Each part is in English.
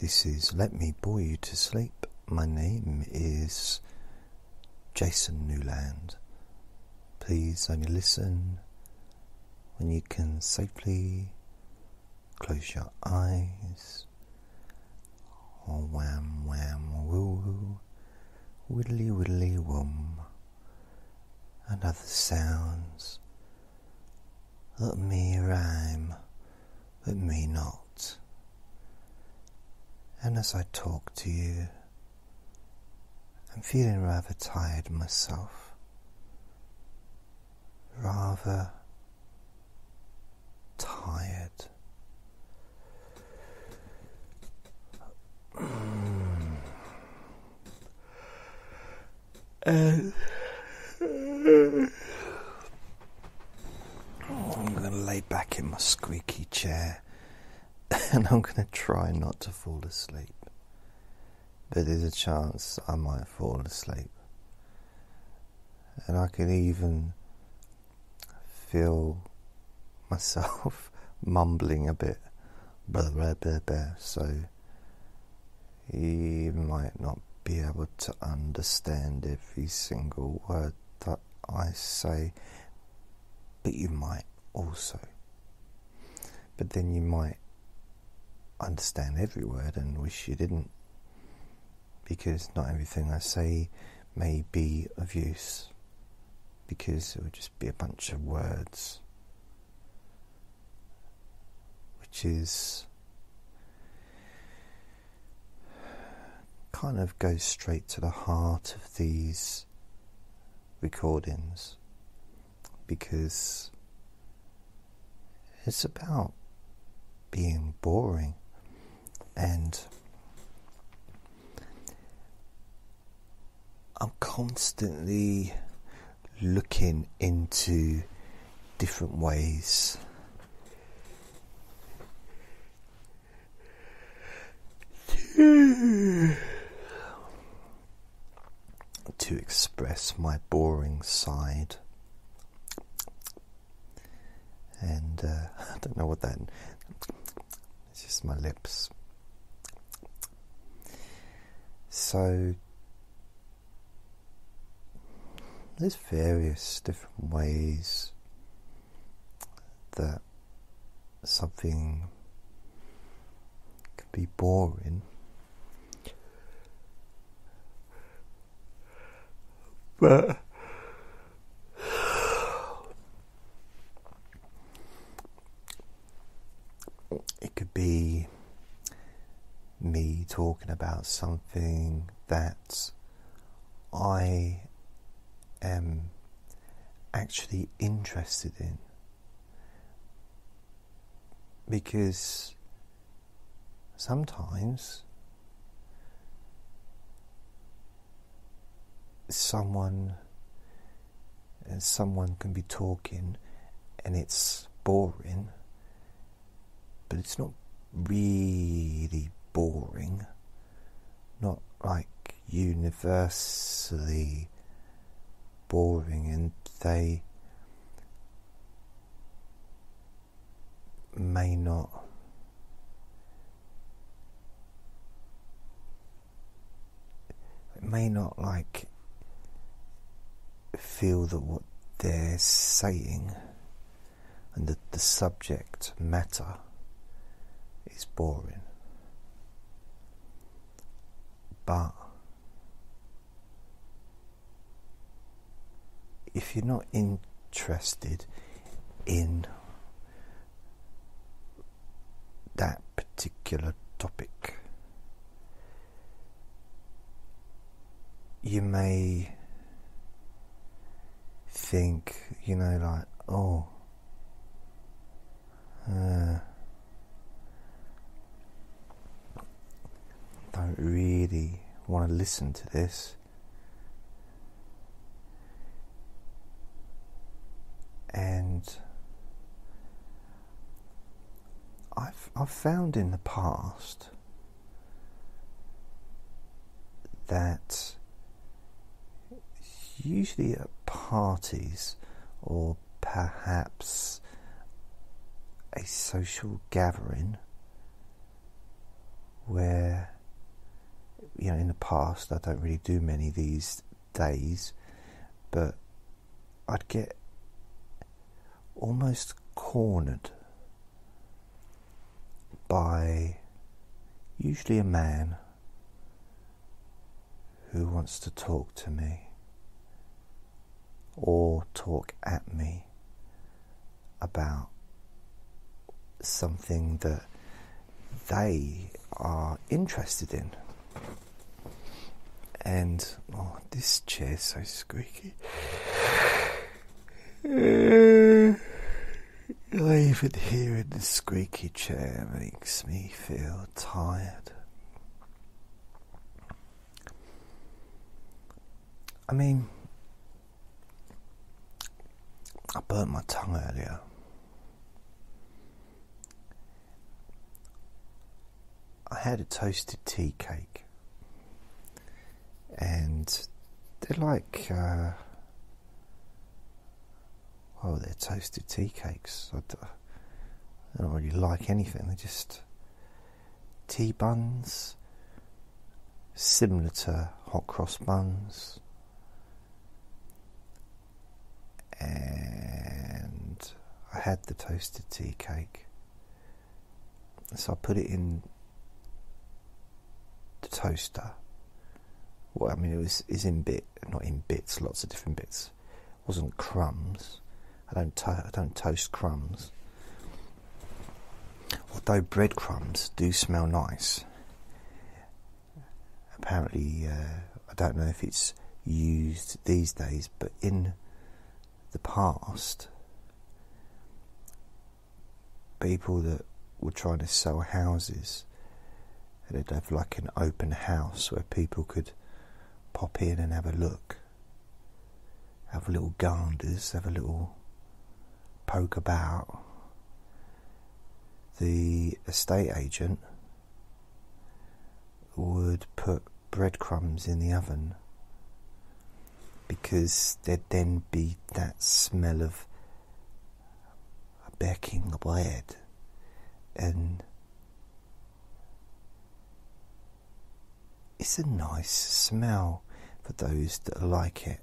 This is Let Me Bore You to Sleep. My name is Jason Newland. Please only listen when you can safely close your eyes. Oh, wham, wham, woo, woo, widdly, widdly, whom, and other sounds that may rhyme but may not. And as I talk to you, I'm feeling rather tired myself, rather tired. I'm going to lay back in my squeaky chair. And I'm going to try not to fall asleep. But there's a chance I might fall asleep. And I can even feel myself mumbling a bit. Blah, blah, blah, blah. So you might not be able to understand every single word that I say. But you might also. But then you might understand every word and wish you didn't, because not everything I say may be of use, because it would just be a bunch of words, which is kind of goes straight to the heart of these recordings, because it's about being boring. And I'm constantly looking into different ways to express my boring side. And I don't know what that, it's just my lips. So there's various different ways that something can be boring, but it could be me talking about something that I am actually interested in, because sometimes someone can be talking and it's boring. But it's not really boring, not like universally boring, and they may not like feel that what they're saying and the subject matter is boring, but if you're not interested in that particular topic, you may think, you know, like, oh, I don't really want to listen to this. And I've found in the past that usually at parties, or perhaps a social gathering where past. I don't really do many these days, but I'd get almost cornered by usually a man who wants to talk to me or talk at me about something that they are interested in. And, oh, this chair's so squeaky. Even hearing the squeaky chair makes me feel tired. I mean, I burnt my tongue earlier. I had a toasted tea cake, and they're like, well, they're toasted tea cakes. I don't really like anything. They're just tea buns, similar to hot cross buns, and I had the toasted tea cake, so I put it in the toaster. Well, I mean, it was in bit, not in bits, lots of different bits. It wasn't crumbs. I don't toast crumbs. Although breadcrumbs do smell nice. Apparently, I don't know if it's used these days, but in the past, people that were trying to sell houses, they'd have like an open house where people could pop in and have a look, have a little ganders, have a little poke about. The estate agent would put breadcrumbs in the oven because there'd then be that smell of baking bread and... It's a nice smell for those that like it.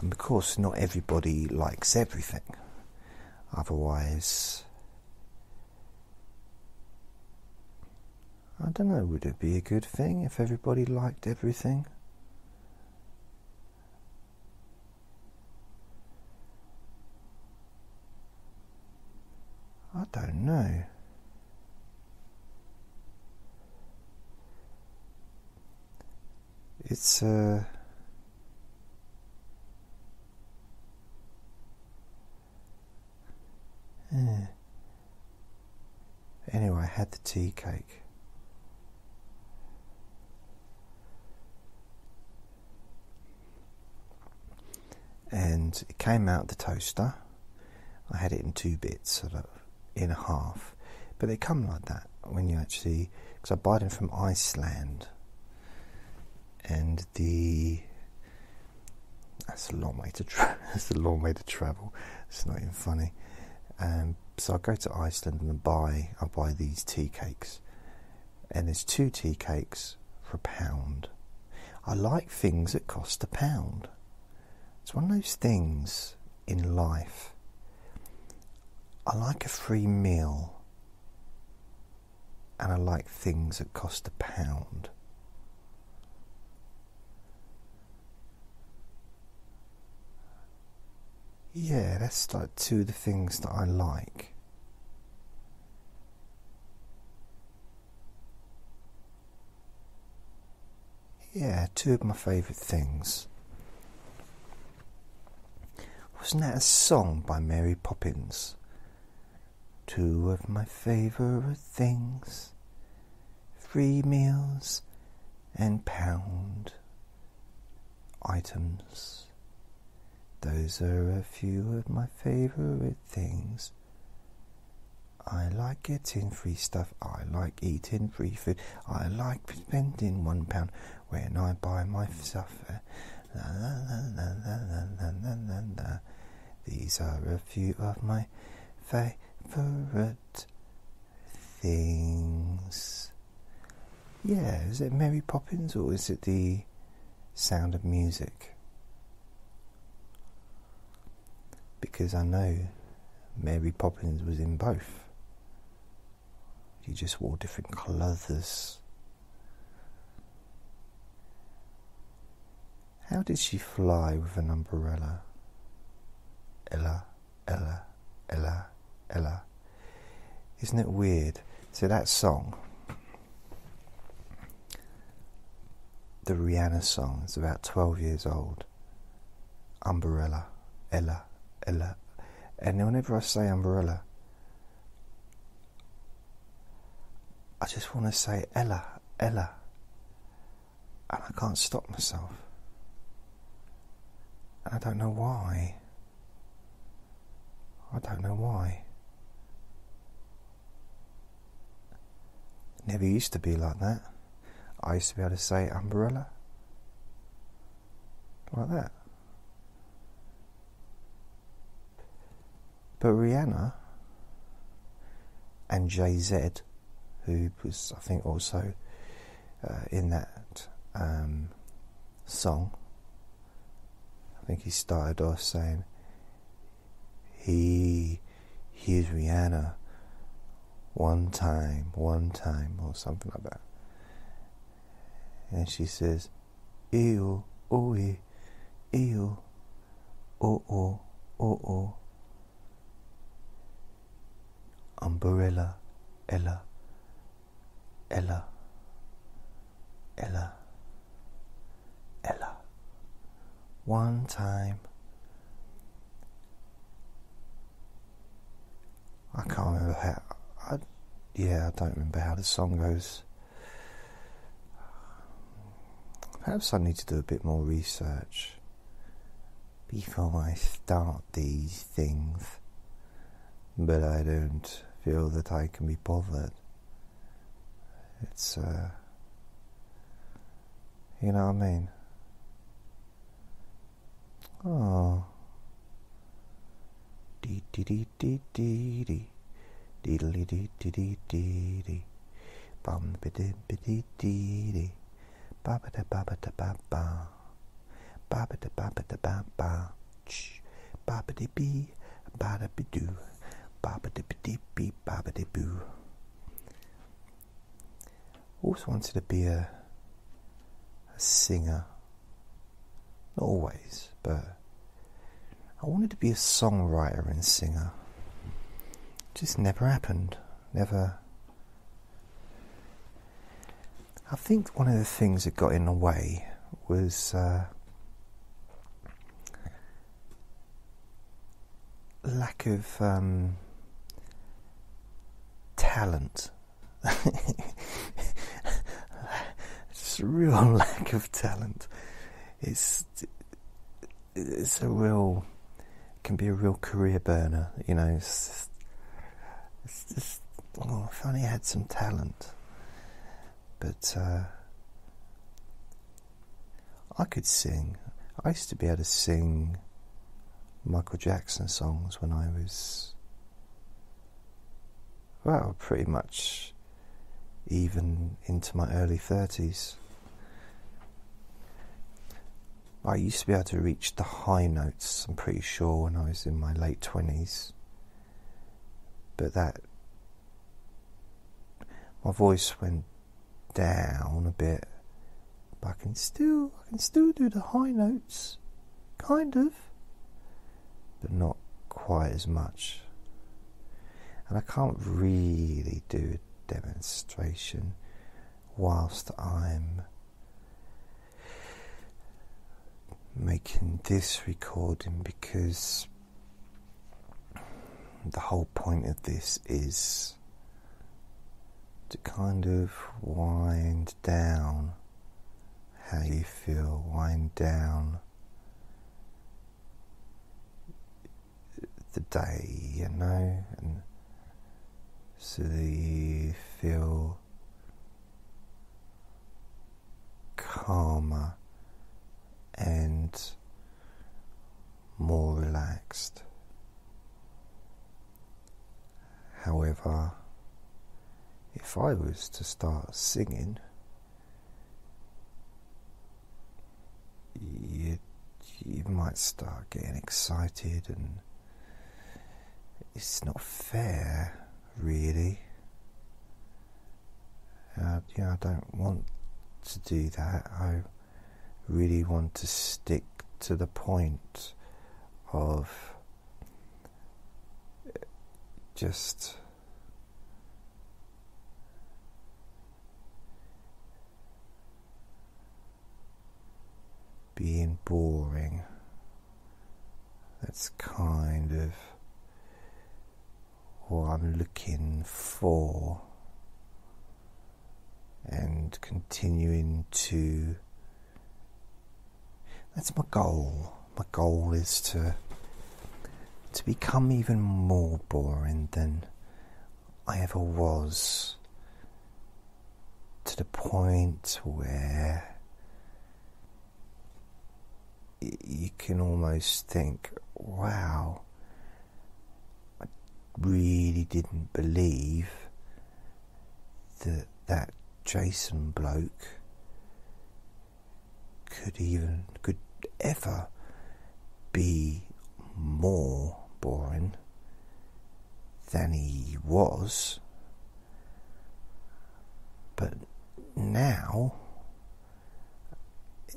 And of course, not everybody likes everything. Otherwise, I don't know, would it be a good thing if everybody liked everything? I don't know. It's anyway, I had the tea cake. And it came out of the toaster. I had it in two bits, sort of in half. But they come like that when you actually... Because I buy them from Iceland. And that's a long way to travel. It's not even funny. So I go to Iceland and I buy these tea cakes, and there's 2 tea cakes for £1. I like things that cost £1. It's one of those things in life. I like a free meal, and I like things that cost £1. Yeah, that's like 2 of the things that I like. Yeah, 2 of my favourite things. Wasn't that a song by Mary Poppins? 2 of my favourite things, free meals and pound items. Those are a few of my favourite things. I like getting free stuff. I like eating free food. I like spending £1 when I buy my stuff. La, la, la, la, la, la, la, la, la. These are a few of my favourite things. Yeah, is it Mary Poppins or is it The Sound of Music? Because I know Mary Poppins was in both. She just wore different clothes. How did she fly with an umbrella? Ella, Ella, Ella, Ella. Isn't it weird? So that song, the Rihanna song, is about 12 years old. Umbrella, Ella, Ella. And whenever I say umbrella, I just want to say Ella, Ella. And I can't stop myself. And I don't know why. I don't know why. Never used to be like that. I used to be able to say umbrella like that. But Rihanna and Jay Z, who was, I think, also in that song, I think he started off saying, here's Rihanna, one time, or something like that. And she says, ew, oh, ew, oh, oh, oh, oh. Umbrella, Ella, Ella, Ella, Ella. One time. I can't remember how. I don't remember how the song goes. Perhaps I need to do a bit more research before I start these things. But I don't feel that I can be bothered. It's, you know what I mean? Oh. Dee dee dee dee dee dee. Diddly dee dee dee dee dee. Bum ba dee dee dee dee. Ba ba da ba ba da ba ba. Ba ba da ba ba da ba ba. Ba ba dee bee. Ba da ba doo. Ba-ba-dee-ba-dee-bee, ba-ba-dee-boo. Always wanted to be a singer. Not always, but I wanted to be a songwriter and singer. Just never happened. Never. I think one of the things that got in the way was lack of talent. It's a real lack of talent. It's a real, can be a real career burner, you know. It's just oh, if only I had some talent. But I could sing. I used to be able to sing Michael Jackson songs when I was, well, pretty much even into my early 30s. I used to be able to reach the high notes, I'm pretty sure, when I was in my late 20s. But that, my voice went down a bit, but I can still do the high notes, kind of. But not quite as much. And I can't really do a demonstration whilst I'm making this recording, because the whole point of this is to kind of wind down how you feel, wind down the day, you know, and so that you feel calmer and more relaxed. However, if I was to start singing, you might start getting excited, and it's not fair, really. You know, I don't want to do that. I really want to stick to the point of just being boring. That's kind of what I'm looking for, and continuing to, that's my goal. My goal is to become even more boring than I ever was, to the point where you can almost think, wow, I really didn't believe that that Jason bloke could ever be more boring than he was. But now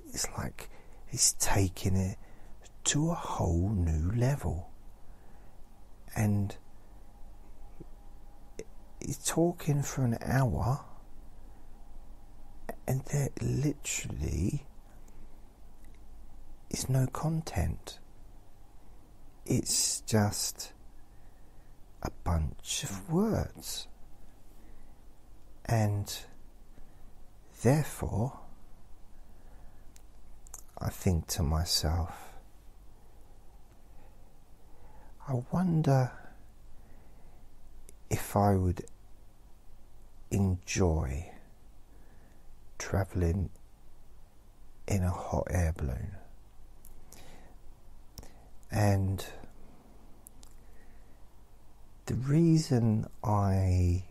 it's like he's taking it to a whole new level, and he's talking for an hour, and there literally is no content. It's just a bunch of words, and therefore I think to myself, I wonder if I would enjoy travelling in a hot air balloon. And the reason I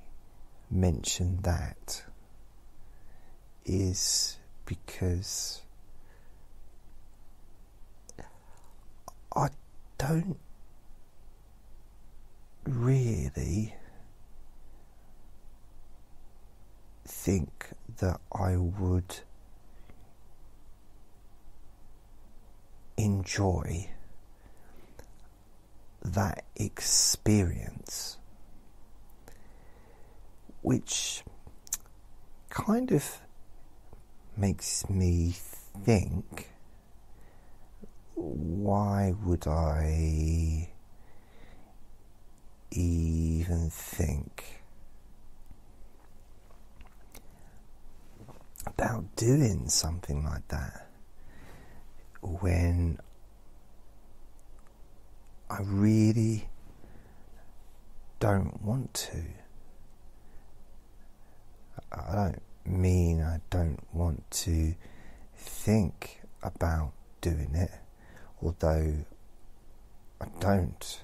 mention that is because I don't really think that I would enjoy that experience, which kind of makes me think, why would I even think about doing something like that when I really don't want to? I don't mean I don't want to think about doing it, although I don't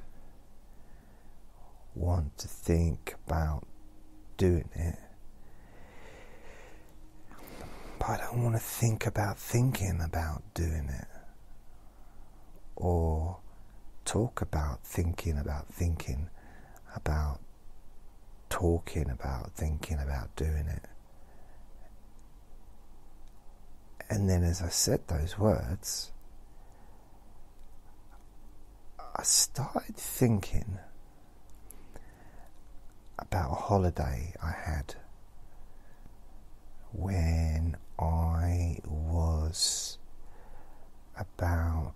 want to think about doing it. But I don't want to think about thinking about doing it, or talk about thinking about thinking about talking about thinking about doing it. And then as I said those words, I started thinking about a holiday I had when I was about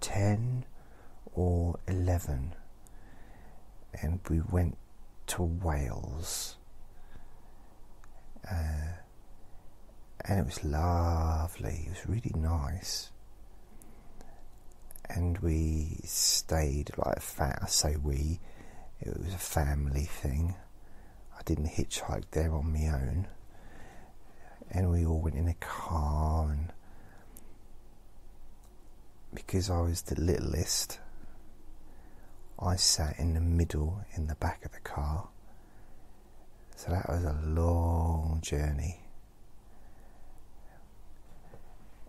10 or 11, and we went to Wales, and it was lovely. It was really nice, and we stayed like I say we, it was a family thing. I didn't hitchhike there on my own, and we all went in a car, and because I was the littlest, I sat in the middle in the back of the car. So that was a long journey,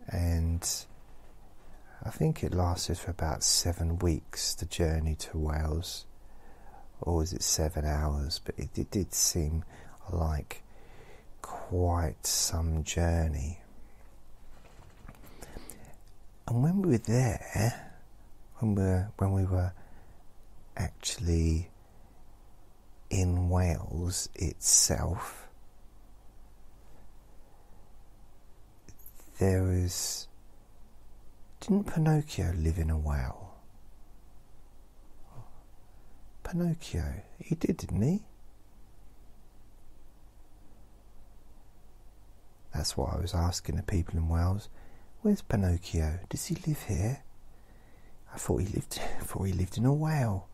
and I think it lasted for about 7 weeks, the journey to Wales, or was it 7 hours? But it did seem like quite some journey. And when we were there, when we were actually in Wales itself, there is... Didn't Pinocchio live in a whale? Pinocchio, he did, didn't he? That's what I was asking the people in Wales. Where's Pinocchio? Does he live here? I thought he lived in a whale.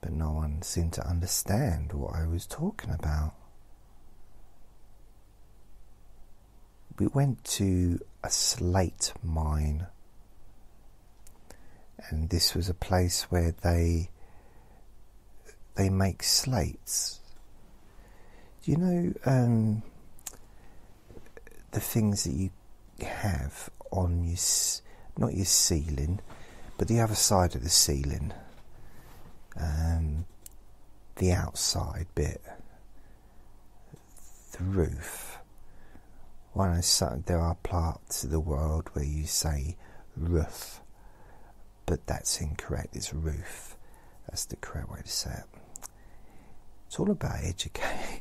But no one seemed to understand what I was talking about. We went to a slate mine, and this was a place where they make slates. Do you know the things that you have on your, not your ceiling, but the other side of the ceiling, the outside bit, the roof. There are parts of the world where you say roof, but that's incorrect, it's roof. That's the correct way to say it. It's all about education.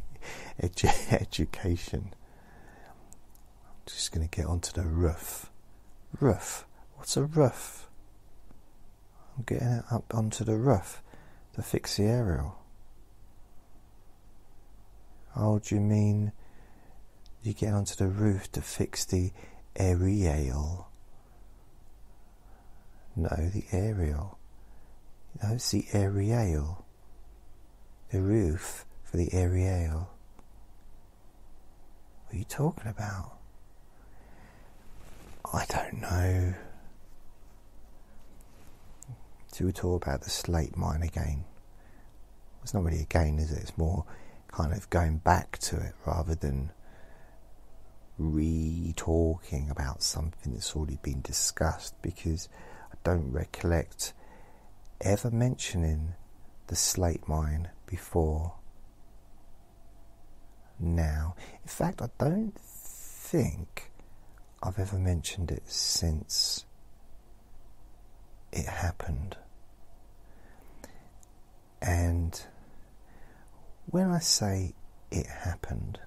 I'm just going to get onto the roof. Roof. What's a roof? I'm getting it up onto the roof to fix the aerial. Oh, do you mean... You get onto the roof to fix the aerial. No, the aerial. No, it's the aerial. The roof for the aerial. What are you talking about? I don't know. So we talk about the slate mine again. It's not really a gain, is it? It's more kind of going back to it rather than re-talking about something that's already been discussed, because I don't recollect ever mentioning the slate mine before now. In fact, I don't think I've ever mentioned it since it happened. And when I say it happened,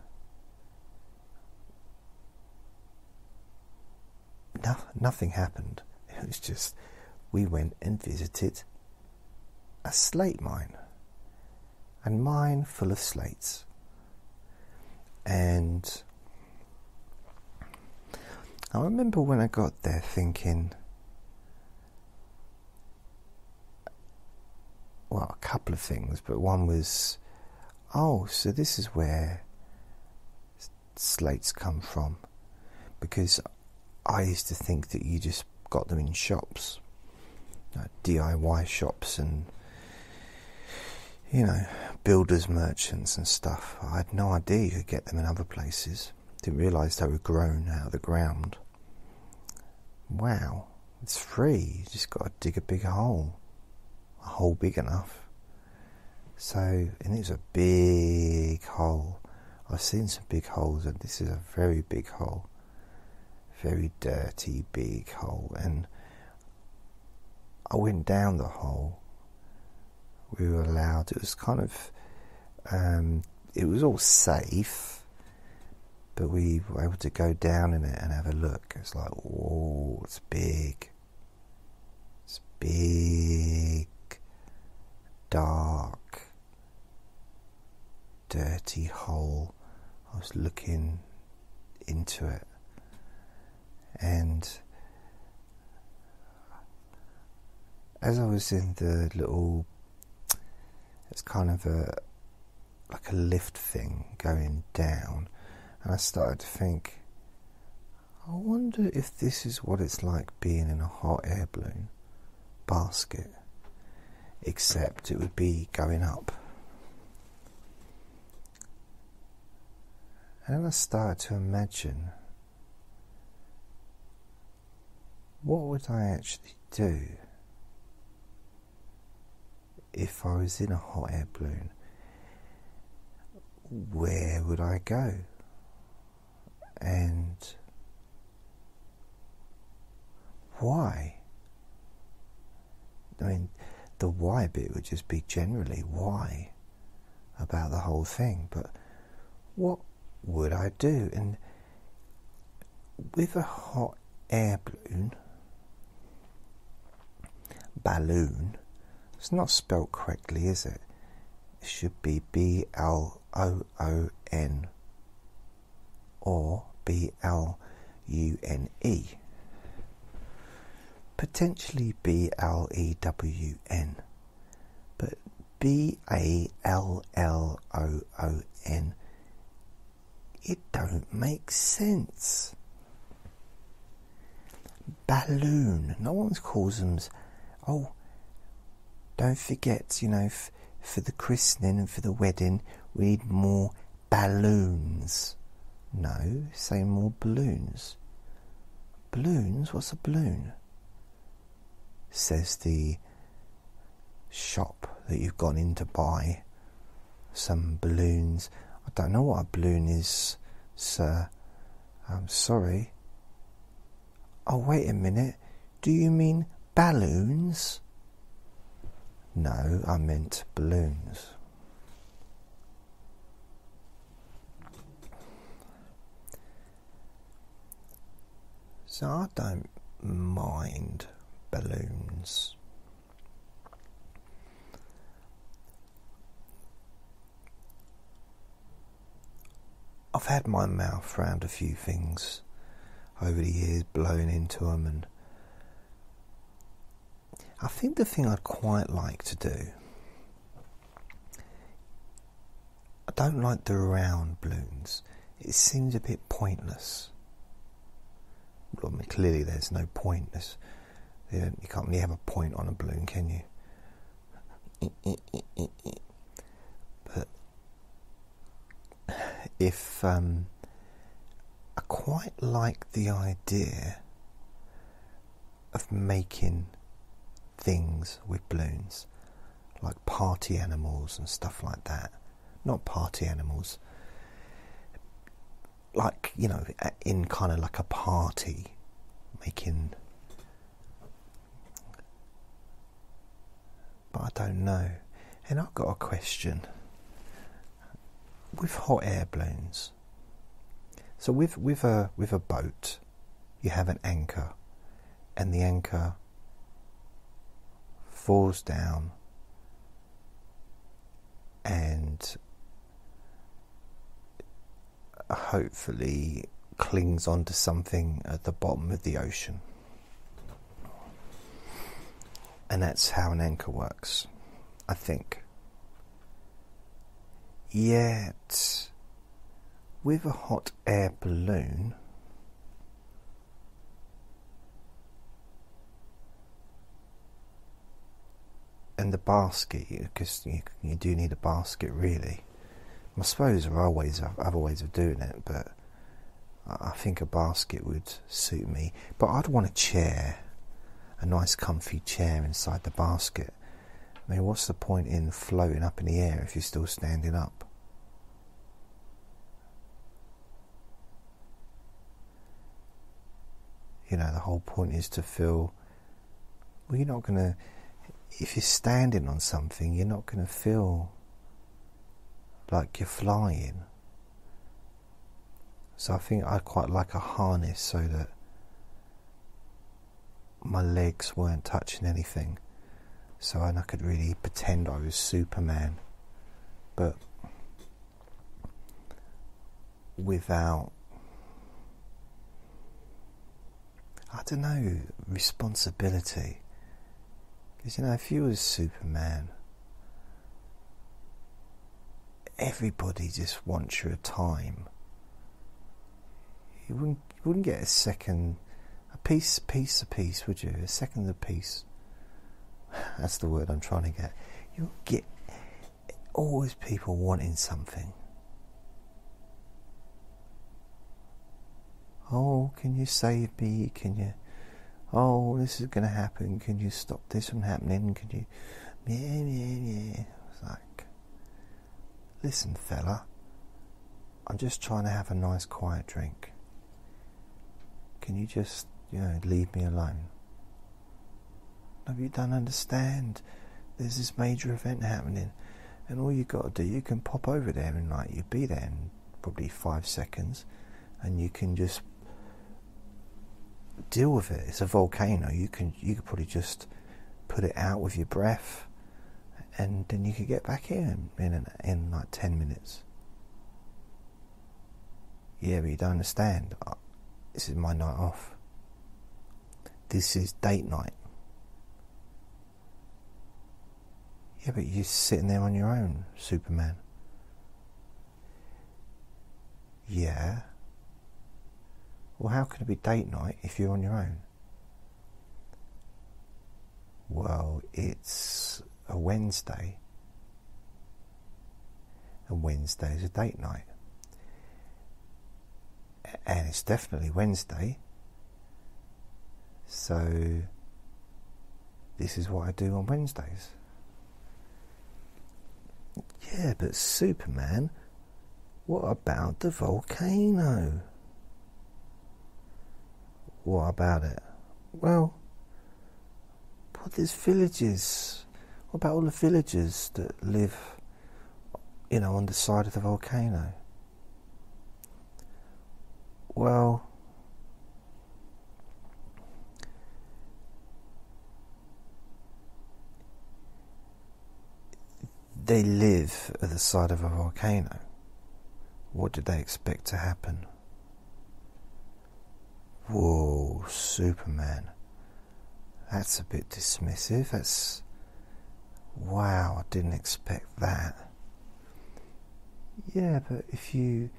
no, nothing happened. It was just we went and visited a slate mine, and mine full of slates. And I remember when I got there thinking, well, a couple of things, but one was, oh, so this is where slates come from, because I used to think that you just got them in shops, like DIY shops and, you know, builders, merchants and stuff. I had no idea you could get them in other places. Didn't realise they were grown out of the ground. Wow, it's free. You just got to dig a big hole. A hole big enough. So, and it was a big hole. I've seen some big holes, and this is a very big hole. Very dirty, big hole. And I went down the hole. We were allowed, it was kind of it was all safe, but we were able to go down in it and have a look. It's like, whoa, it's big. It's big, dark, dirty hole. I was looking into it, and as I was in the little, it's kind of a like a lift thing going down, and I started to think, I wonder if this is what it's like being in a hot air balloon basket, except it would be going up. And I'm going to start to imagine, what would I actually do if I was in a hot air balloon? Where would I go? And why? I mean, the why bit would just be generally why about the whole thing, but what would I do? And with a hot air balloon, it's not spelled correctly, is it? It should be B-L-O-O-N or B-L-U-N-E. Potentially B-L-E-W-N, but B-A-L-L-O-O-N, it don't make sense. Balloon, no one calls them, oh, don't forget, you know, for the christening and for the wedding, we need more balloons. No, say more balloons. Balloons, what's a balloon? Says the shop that you've gone in to buy some balloons. I don't know what a balloon is, sir. I'm sorry. Oh, wait a minute. Do you mean balloons? No, I meant balloons. So I don't mind balloons. I've had my mouth round a few things over the years, blowing into them, and I think the thing I'd quite like to do, I don't like the round balloons. It seems a bit pointless. Well, I mean, clearly there's no point. You can't really have a point on a balloon, can you? But if I quite like the idea of making things with balloons, like party animals and stuff like that. Not party animals, like, you know, in kind of like a party, making. But I don't know. And I've got a question. With hot air balloons, so with a boat, you have an anchor, and the anchor falls down, and hopefully clings onto something at the bottom of the ocean. And that's how an anchor works, I think. Yet, with a hot air balloon, and the basket, because you do need a basket, really. I suppose there are other ways of doing it, but I think a basket would suit me. But I'd want a chair. A nice comfy chair inside the basket. I mean, what's the point in floating up in the air if you're still standing up? You know, the whole point is to feel, well, you're not going to, if you're standing on something, you're not going to feel like you're flying. So I think I'd quite like a harness so that my legs weren't touching anything, so I could really pretend I was Superman, but without, I don't know, responsibility. Because, you know, if you was Superman, everybody just wants your time. You wouldn't get a second. A piece, would you? A second of peace. That's the word I'm trying to get. You'll get always people wanting something. oh, can you save me, can you, oh, this is going to happen, can you stop this from happening, can you, yeah, yeah, yeah. It's like, listen fella, I'm just trying to have a nice quiet drink, can you just, you know, leave me alone? No, you don't understand, there's this major event happening, and all you got to do, you can pop over there and like, you'll be there in probably 5 seconds, and you can just deal with it. It's a volcano. You could probably just put it out with your breath, and then you could get back here in like 10 minutes. Yeah, but you don't understand. This is my night off. This is date night. Yeah, but you're sitting there on your own, Superman. Yeah. Well, how can it be date night if you're on your own? Well, it's a Wednesday, and Wednesday is a date night. And it's definitely Wednesday, so this is what I do on Wednesdays. Yeah, but Superman, what about the volcano? What about it? Well, what these villages? What about all the villagers that live, you know, on the side of the volcano? Well, they live at the side of a volcano. What did they expect to happen? Whoa, Superman. That's a bit dismissive. That's... wow, I didn't expect that. Yeah, but if you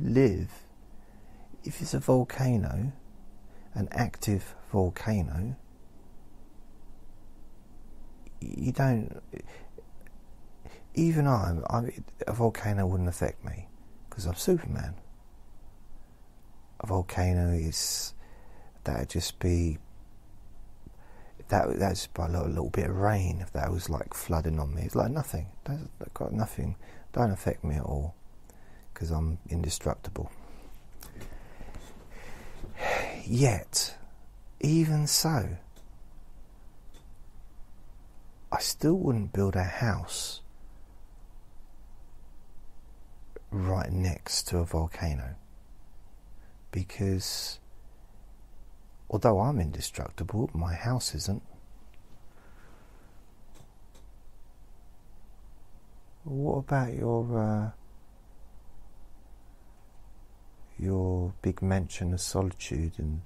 live, if it's a volcano, an active volcano, you don't, even a volcano wouldn't affect me, because I'm Superman. A volcano is, that'd just be, that's by a little bit of rain, if that was like flooding on me, it's like nothing, that's got nothing, don't affect me at all, because I'm indestructible. Yet, even so, I still wouldn't build a house right next to a volcano, because although I'm indestructible, my house isn't. What about your big mansion of solitude and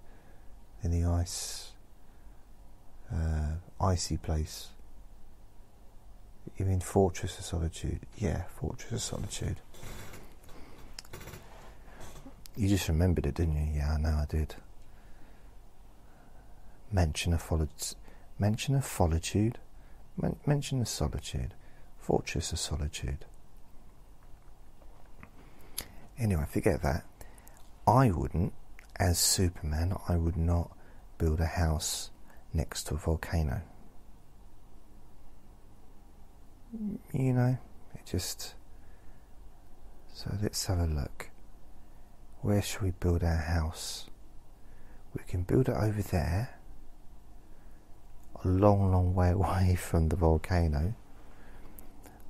in the icy place? You mean Fortress of Solitude? Yeah, Fortress of Solitude. You just remembered it, didn't you? Yeah, I know I did. Mention of Solitude. Fortress of Solitude. Anyway, forget that. I wouldn't, as Superman, I would not build a house next to a volcano. You know, it just... so let's have a look. Where should we build our house? We can build it over there, a long, long way away from the volcano,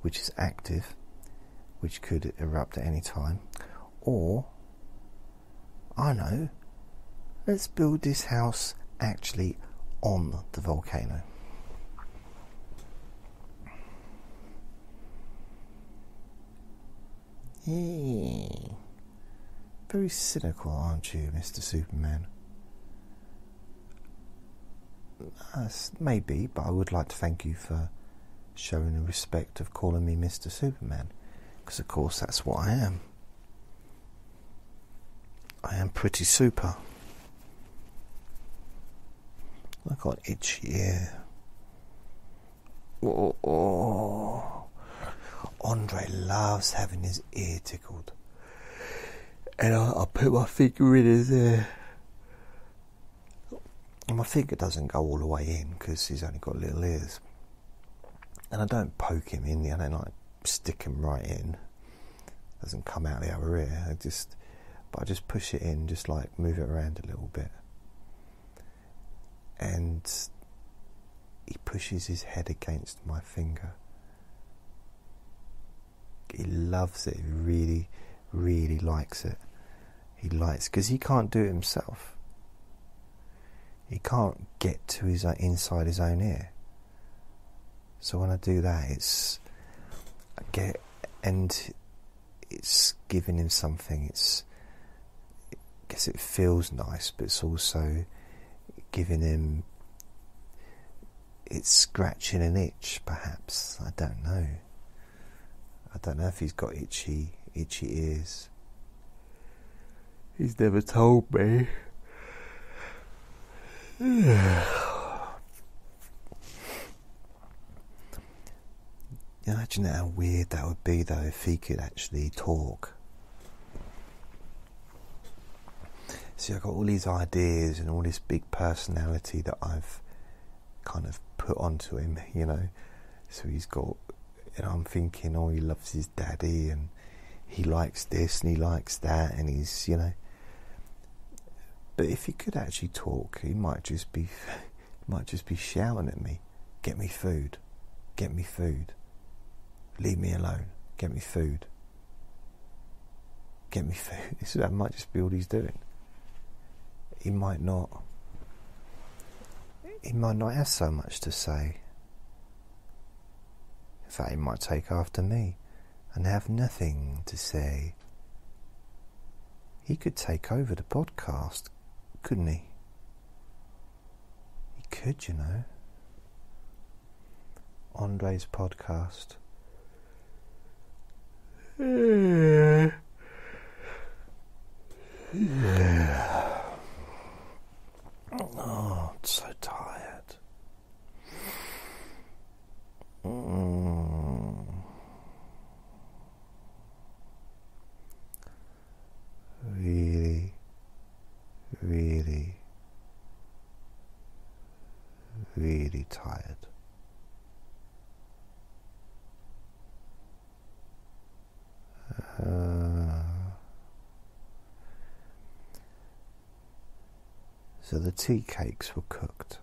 which is active, which could erupt at any time. Or, I know, let's build this house actually on the volcano. Very cynical, aren't you, Mr. Superman? Maybe, but I would like to thank you for showing the respect of calling me Mr. Superman, because of course that's what I am. I am pretty super. I got itchy ear. Oh. Andre loves having his ear tickled. and I'll put my finger in his ear. And my finger doesn't go all the way in because he's only got little ears. And I don't poke him in, I don't like stick him right in. It doesn't come out the other ear. But I just push it in, just like move it around a little bit. And he pushes his head against my finger. He loves it. He really, really likes it. He likes, because he can't do it himself. He can't get to his inside his own ear. So when I do that, it's giving him something. I guess it feels nice, but it's also giving him, it's scratching an itch, perhaps. I don't know. I don't know if he's got itchy ears. He's never told me. Imagine how weird that would be, though, if he could actually talk. See, I've got all these ideas and all this big personality that I've kind of put onto him, you know. So he's got, and I'm thinking, oh, he loves his daddy, and he likes this, and he likes that, and he's, you know. But if he could actually talk, he might just be, shouting at me, get me food, leave me alone, get me food, get me food. That might just be all he's doing. He might not have so much to say. In fact, he might take after me and have nothing to say. He could take over the podcast, couldn't he? He could, you know. Andre's podcast. Yeah. Oh, I'm so tired. Really, really, really tired. So the tea cakes were cooked.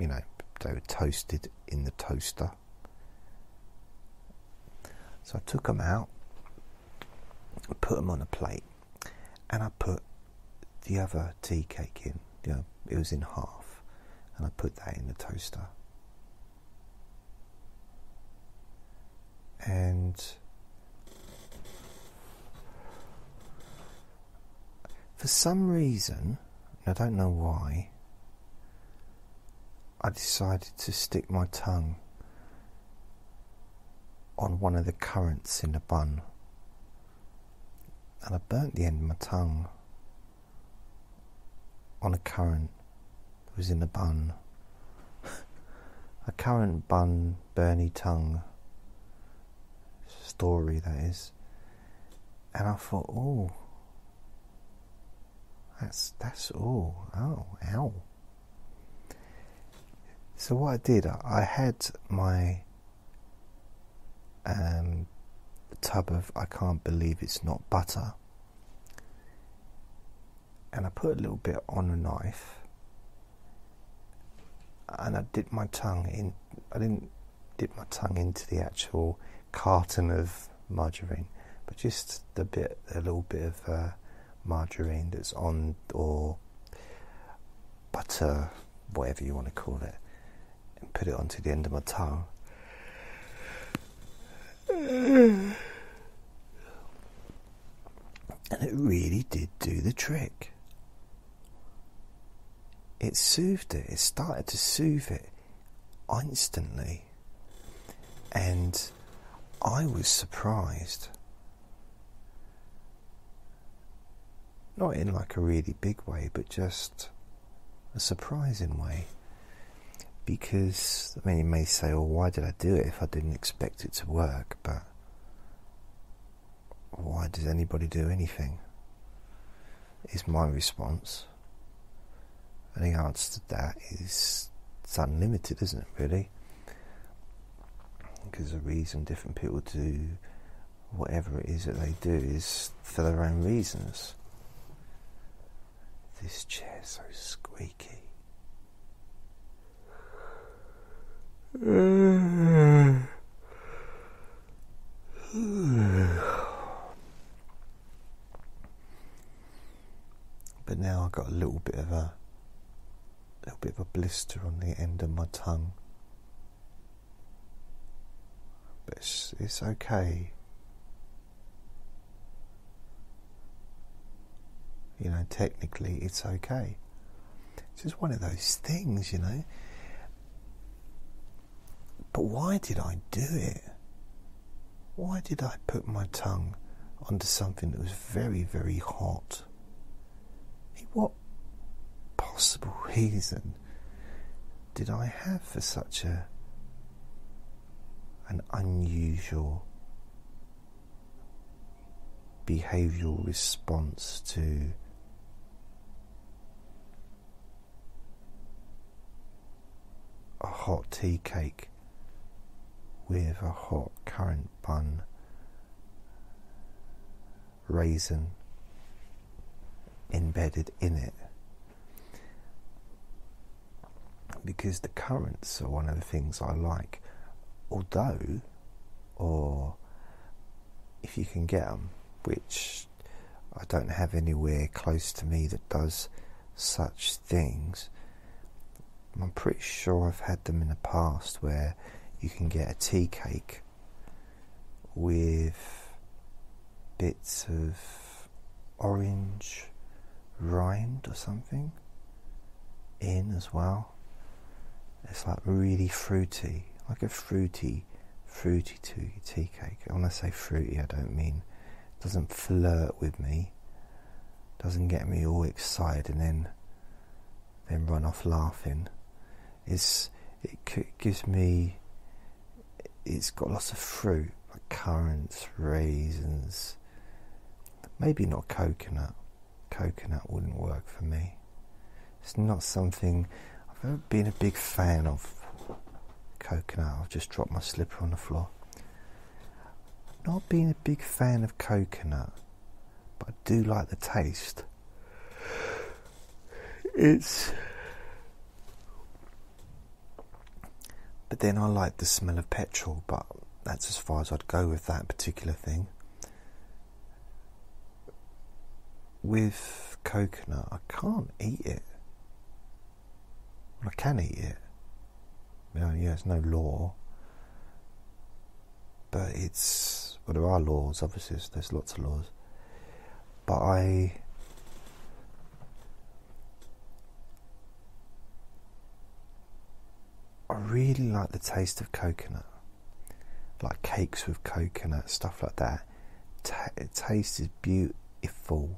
You know, they were toasted in the toaster. So I took them out, put them on a plate, and I put the other tea cake in. You know, it was in half, and I put that in the toaster. And for some reason, I don't know why, I decided to stick my tongue on one of the currants in the bun. And I burnt the end of my tongue on a currant that was in the bun. A currant bun, burny tongue story, that is. And I thought, oh, that's all. Oh, ow. So what I did, I had my tub of I Can't Believe It's Not Butter, and I put a little bit on a knife, and I dipped my tongue in. I didn't dip my tongue into the actual carton of margarine, but just a little bit of margarine that's on, or butter, whatever you want to call it, and put it onto the end of my tongue. And it really did do the trick. It soothed it. It started to soothe it instantly. And I was surprised. Not in like a really big way, but just a surprising way. Because, I mean, you may say, well, why did I do it if I didn't expect it to work? But why does anybody do anything? is my response. And the answer to that is it's unlimited, isn't it, really? Because the reason different people do whatever it is that they do is for their own reasons. This chair's so squeaky. But now I've got a little bit of a blister on the end of my tongue. But it's okay. You know, technically it's okay. It's just one of those things, you know. But why did I do it? Why did I put my tongue onto something that was very, very hot? What possible reason did I have for such an unusual behavioural response to a hot tea cake with a hot currant bun, raisin embedded in it? Because the currants are one of the things I like, or if you can get them, which I don't have anywhere close to me that does such things. I'm pretty sure I've had them in the past where you can get a tea cake with bits of orange rind or something in as well. It's like really fruity, like a fruity tea cake. When I say fruity, I don't mean it doesn't flirt with me, doesn't get me all excited and then run off laughing. It's got lots of fruit, like currants, raisins, maybe not coconut. Coconut wouldn't work for me. It's not something I've ever been a big fan of. Coconut. I've just dropped my slipper on the floor. Not being a big fan of coconut, but I do like the taste. But then I like the smell of petrol, but that's as far as I'd go with that particular thing. With coconut, I can't eat it. I can eat it. You know, yeah, there's no law, but there are laws. Obviously, there's lots of laws. But I really like the taste of coconut, like cakes with coconut, stuff like that. Taste is beautiful.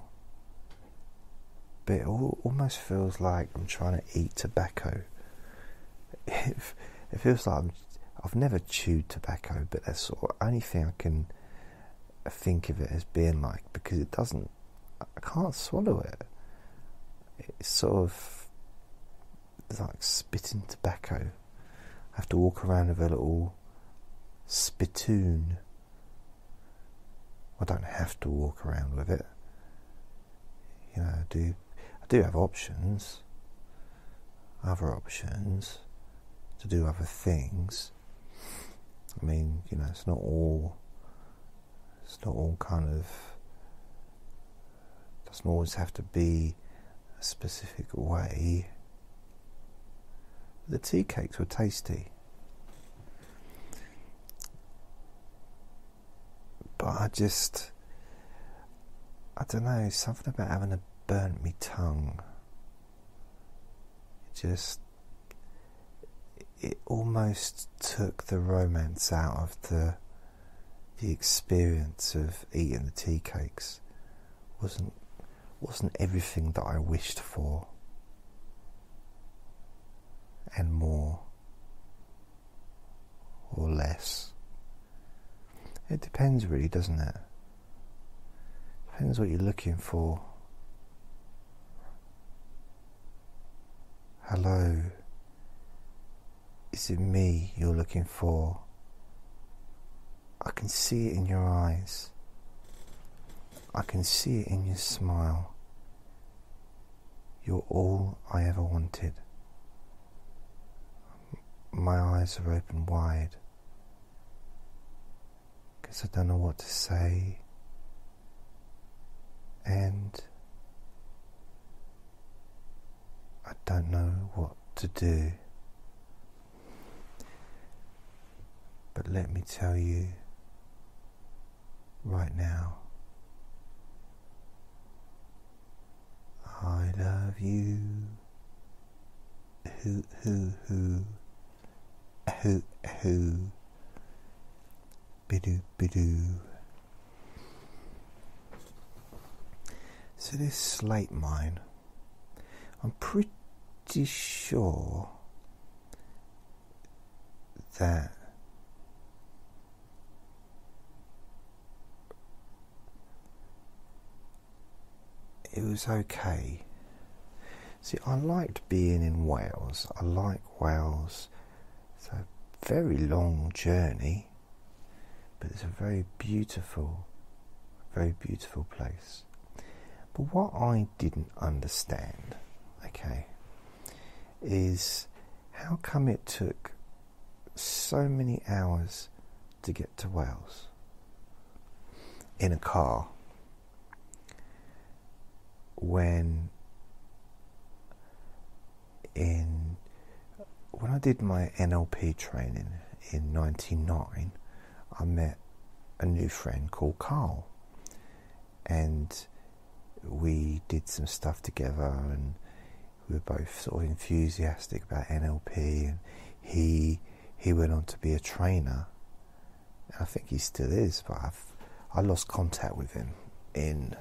It almost feels like I'm trying to eat tobacco. It feels like I've never chewed tobacco, but that's the only thing I can think of it as being like, because I can't swallow it. It's it's like spitting tobacco. I have to walk around with a little spittoon. I don't have to walk around with it. You know, I do have options, other options to do other things. I mean, you know, it's not all doesn't always have to be a specific way. The tea cakes were tasty, but I don't know, something about having a burnt me tongue. It almost took the romance out of the experience of eating the tea cakes. Wasn't everything that I wished for and more or less. It depends really, doesn't it? Depends what you're looking for. Hello, is it me you're looking for? I can see it in your eyes. I can see it in your smile. You're all I ever wanted. My eyes are open wide, 'cause I don't know what to say, and I don't know what to do. But let me tell you right now, I love you. Hoo hoo hoo. Hoo hoo. Bidoo bidoo. So this slate mine, I'm pretty sure that it was okay. See, I liked being in Wales. I like Wales. It's a very long journey, but it's a very beautiful place. But what I didn't understand, okay, is how come it took so many hours to get to Wales in a car when when I did my NLP training in 1999, I met a new friend called Carl, and we did some stuff together, and we were both sort of enthusiastic about NLP, and he went on to be a trainer, and I think he still is, but I lost contact with him in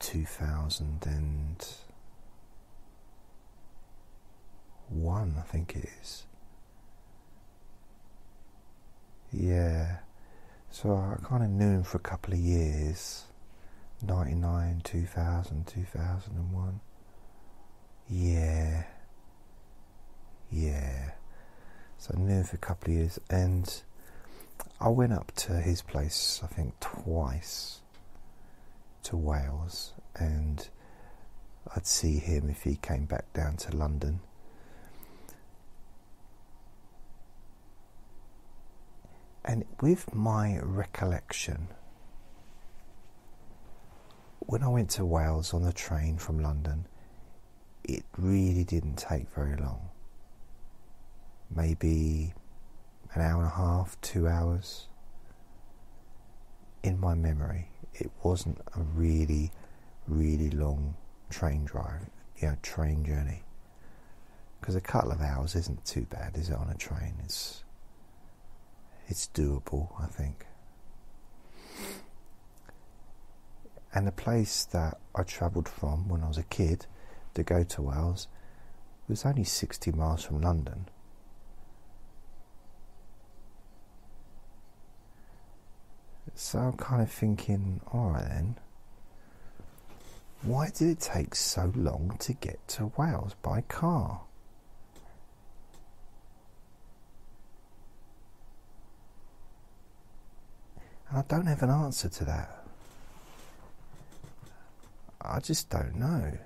2001, I think it is. Yeah, so I kind of knew him for a couple of years, 99, 2000, 2001, yeah, so I knew him for a couple of years, and I went up to his place, I think twice, to Wales, and I'd see him if he came back down to London. And with my recollection, when I went to Wales on the train from London, it really didn't take very long. Maybe an hour and a half, 2 hours. In my memory, it wasn't a really, really long train drive, you know, train journey. Because a couple of hours isn't too bad, is it, on a train? It's doable, I think. And the place that I travelled from when I was a kid to go to Wales was only 60 miles from London. So I'm kind of thinking, alright then, why did it take so long to get to Wales by car? And I don't have an answer to that. I just don't know.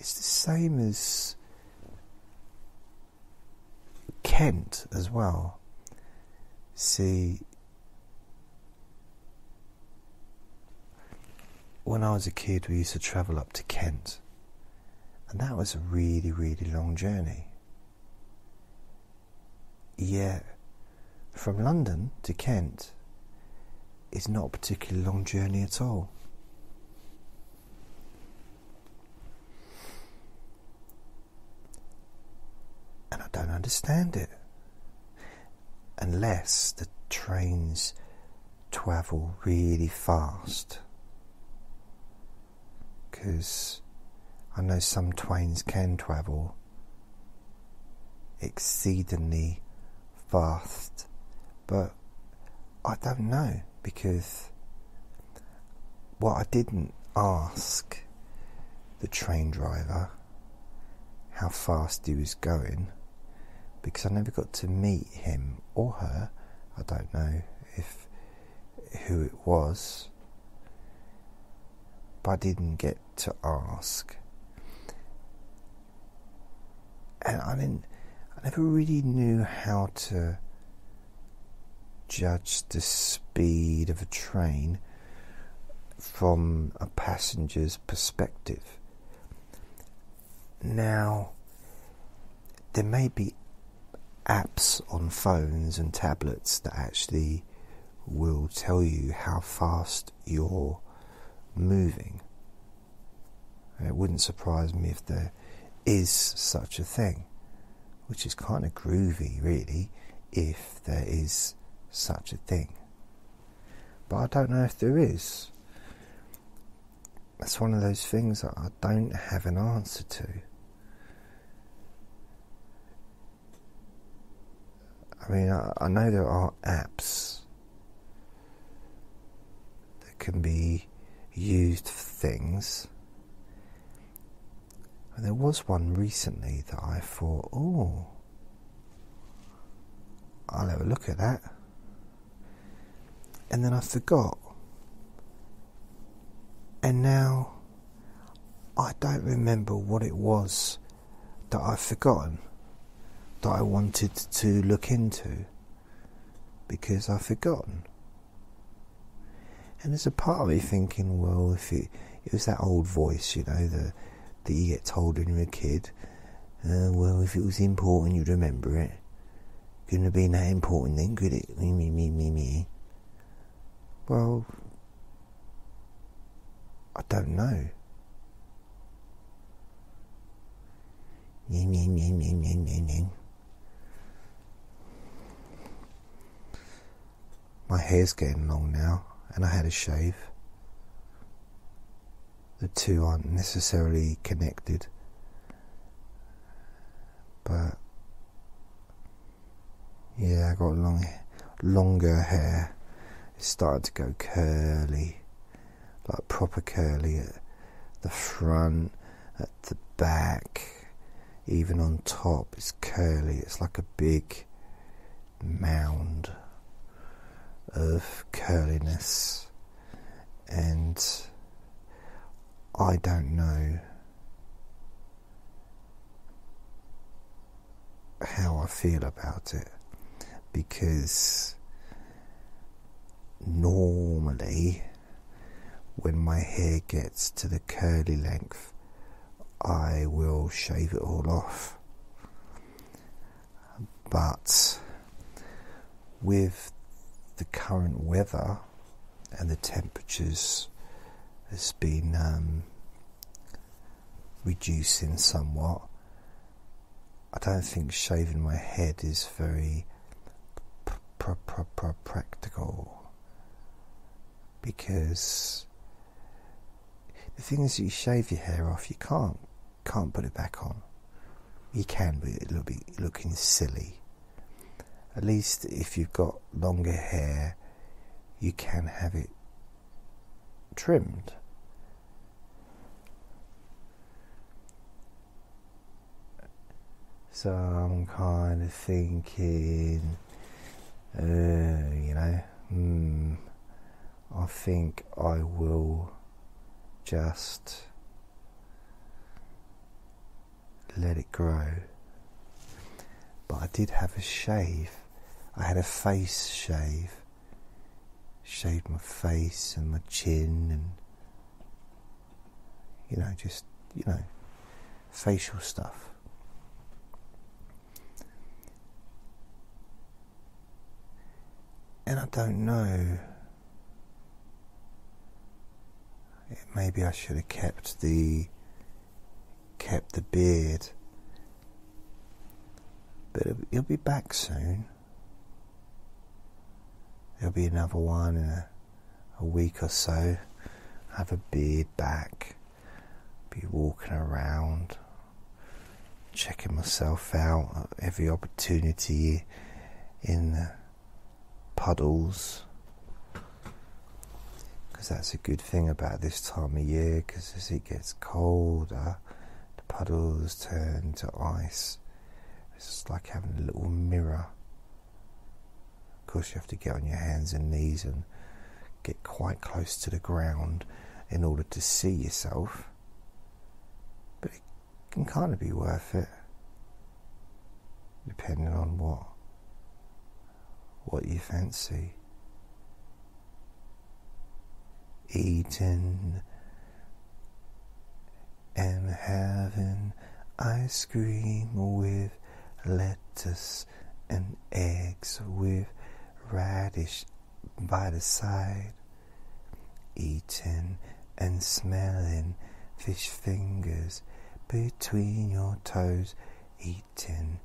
It's the same as Kent as well. See, when I was a kid, we used to travel up to Kent, and that was a really, really long journey. Yet, from London to Kent is not a particularly long journey at all. And I don't understand it. Unless the trains travel really fast. Because I know some trains can travel exceedingly fast, but I don't know, because what I didn't ask the train driver how fast he was going, because I never got to meet him or her. I don't know if who it was, but I didn't get to ask, and I never really knew how to judge the speed of a train from a passenger's perspective. Now, there may be apps on phones and tablets that actually will tell you how fast you're moving. It wouldn't surprise me if there is such a thing, which is kind of groovy, really, if there is such a thing. But I don't know if there is. That's one of those things that I don't have an answer to. I mean, I know there are apps that can be used for things. And there was one recently that I thought, oh, I'll have a look at that. And then I forgot. And now I don't remember what it was that I've forgotten that I wanted to look into, because I've forgotten. And there's a part of me thinking, well, if it was that old voice, you know, that you get told when you're a kid, well, if it was important, you'd remember it. Couldn't have been that important then, could it? Me. Well, I don't know. My hair's getting long now, and I had a shave. The two aren't necessarily connected, but yeah, I got longer hair. It started to go curly. Like proper curly at the front, at the back, even on top. It's curly. It's like a big mound of curliness. And I don't know how I feel about it, because normally when my hair gets to the curly length, I will shave it all off. But with the current weather and the temperatures, it's been reducing somewhat. I don't think shaving my head is very practical, because the thing is, you shave your hair off, you can't put it back on. You can, but it'll be looking silly. At least if you've got longer hair, you can have it trimmed. So I'm kind of thinking, I think I will just let it grow. But I did have a shave. I had a face shave. Shaved my face and my chin, and facial stuff. And I don't know. Maybe I should have kept the beard, but it'll be back soon. There'll be another one in a week or so. I have a beard back. Be walking around, checking myself out at every opportunity in the puddles. because that's a good thing about this time of year, because as it gets colder, the puddles turn to ice. It's just like having a little mirror. Of course, you have to get on your hands and knees and get quite close to the ground in order to see yourself, but it can kind of be worth it, depending on what you fancy. Eating and having ice cream with lettuce and eggs with radish by the side. Eating and smelling fish fingers between your toes. Eating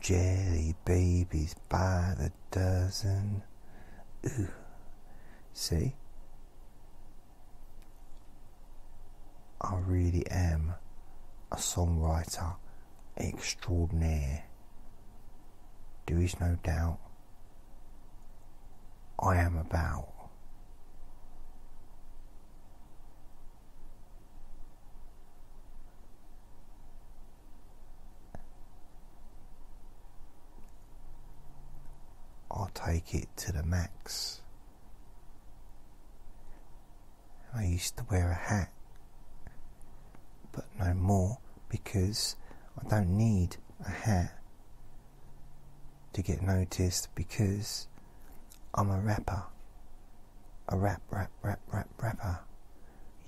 jelly babies by the dozen. Ooh, see? I really am a songwriter extraordinaire. There is no doubt. I am about. I'll take it to the max. I used to wear a hat, but no more, because I don't need a hat to get noticed, because I'm a rapper. A rapper.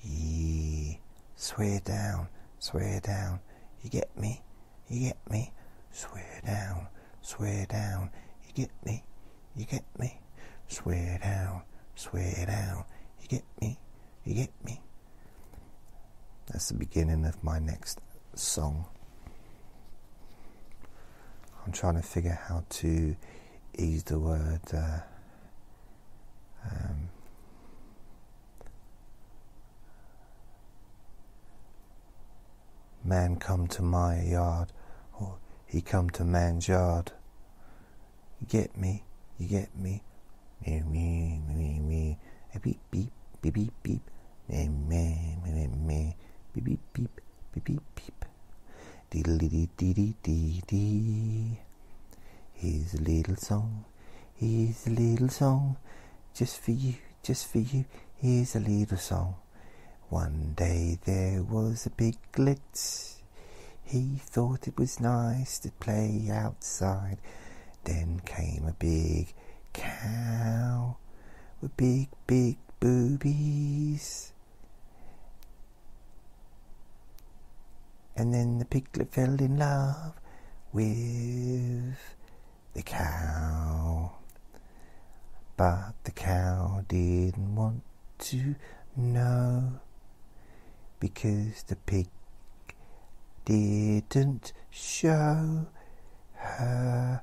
Yeah. Swear down. You get me? Swear down. You get me? Swear down. You get me? That's the beginning of my next song. I'm trying to figure how to ease the word man come to my yard, or he come to man's yard. You get me? Me. Beep, beep. Me. Beep, beep. Diddle-dee-dee-dee-dee-dee. Here's a little song. Just for you. Here's a little song. One day there was a piglet. He thought it was nice to play outside. Then came a big cow with big, big boobies. And then the piglet fell in love with the cow. But the cow didn't want to know, because the pig didn't show her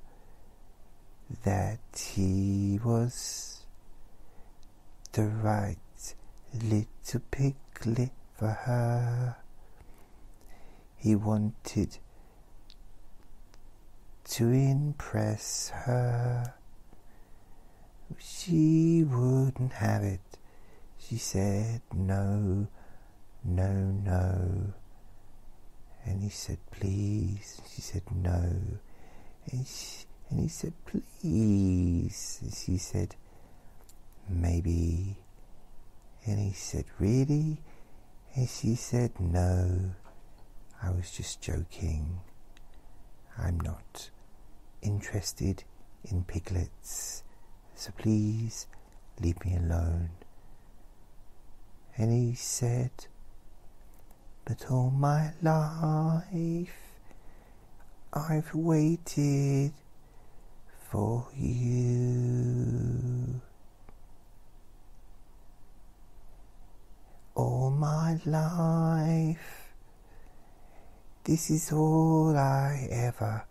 that he was the right little piglet for her. He wanted to impress her. She wouldn't have it. She said no. And he said please. She said no. And he said please. And she said maybe. And he said really. And she said no. I was just joking. I'm not interested in piglets, so please leave me alone. And he said, but all my life I've waited for you. All my life, this is all I ever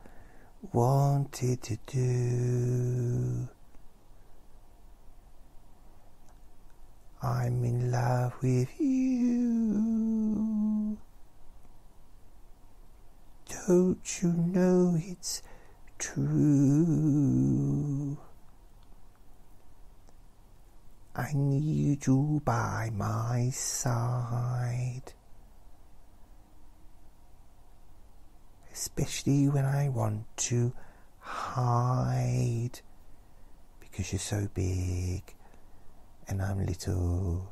wanted to do. I'm in love with you. Don't you know it's true? I need you by my side, especially when I want to hide, because you're so big and I'm little.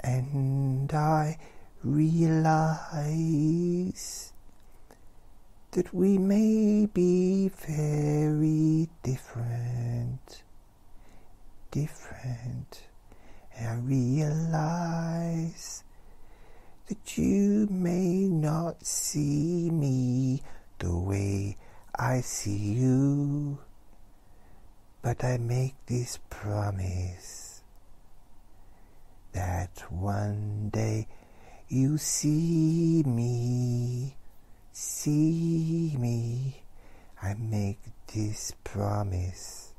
And I realize that we may be very different. And I realize that you may not see me the way I see you, but I make this promise that one day you see me. I make this promise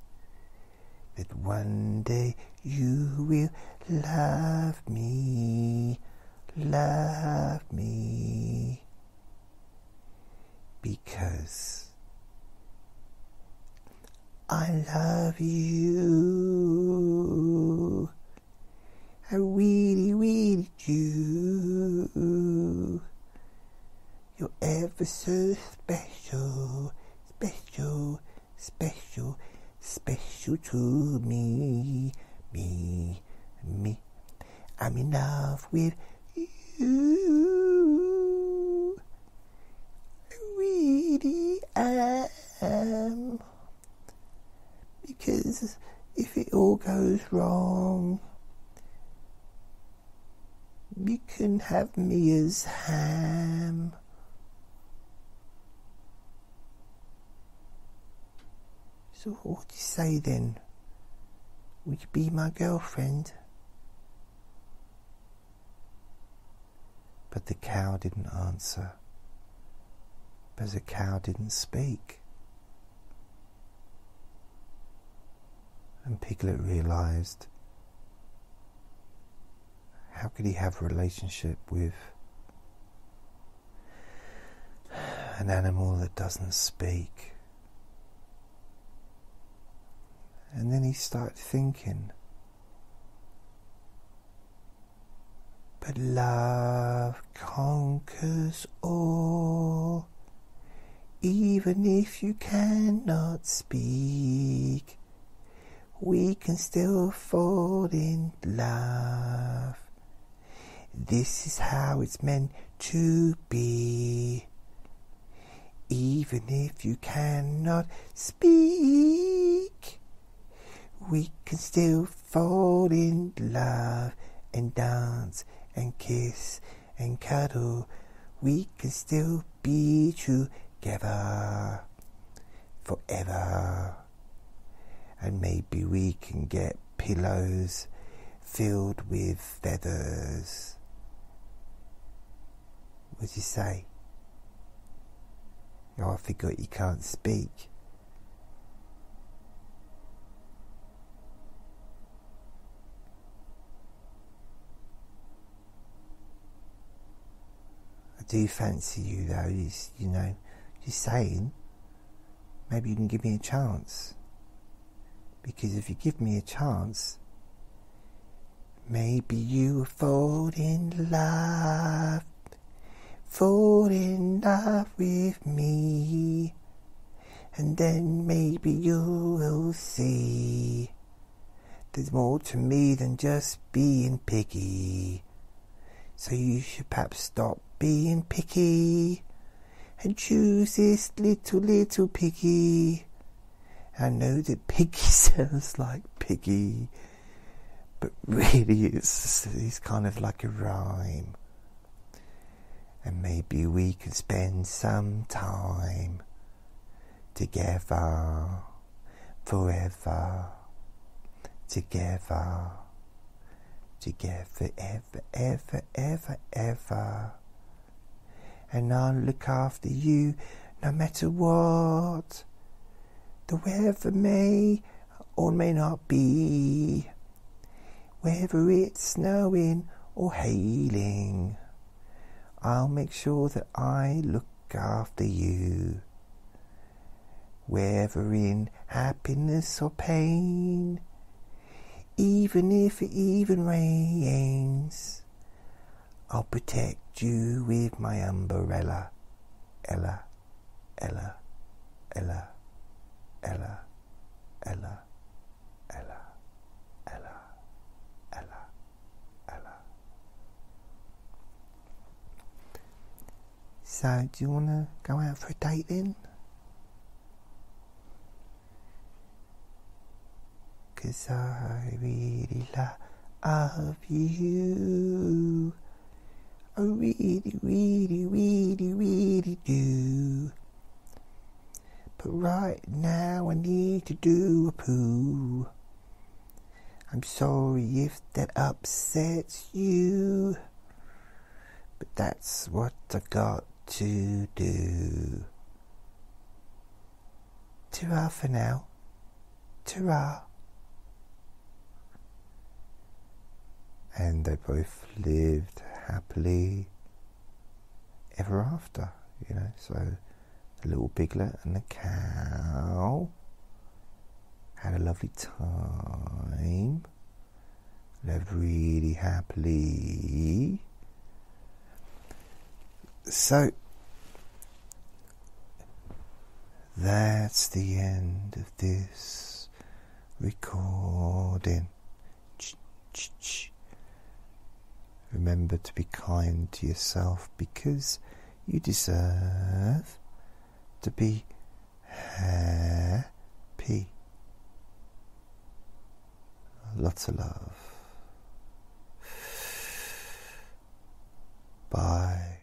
that one day you will love me, because I love you. I really do. You're ever so special to me. I'm in love with you, I really am, because if it all goes wrong, you can have me as ham. So what would you say then? Would you be my girlfriend? But the cow didn't answer. But the cow didn't speak. And Piglet realized, how could he have a relationship with an animal that doesn't speak? And then he started thinking, but love conquers all, even if you cannot speak, we can still fall in love. This is how it's meant to be, even if you cannot speak, we can still fall in love and dance and kiss and cuddle. We can still be together forever. And maybe we can get pillows filled with feathers. What do you say? Oh, I forgot you can't speak. Do you fancy you though, you know, just saying, maybe you can give me a chance, because if you give me a chance, maybe you fall in love with me, and then maybe you will see there's more to me than just being picky, so you should perhaps stop being picky and choose this little piggy. I know that piggy sounds like piggy, but really it's kind of like a rhyme. And maybe we can spend some time together forever, together ever. And I'll look after you no matter what the weather may or may not be, whether it's snowing or hailing, I'll make sure that I look after you, whether in happiness or pain, Even if it even rains, I'll protect you with my umbrella. Ella, Ella, Ella, Ella, Ella, Ella, Ella, Ella, Ella. So, do you want to go out for a date then? Cause I really love you. I really, really, really, really do. But right now I need to do a poo. I'm sorry if that upsets you, but that's what I got to do. Ta-ra for now. Ta-ra. And they both lived happily ever after, you know. So the little piglet and the cow had a lovely time, lived really happily. So that's the end of this recording. Remember to be kind to yourself, because you deserve to be happy. Lots of love. Bye.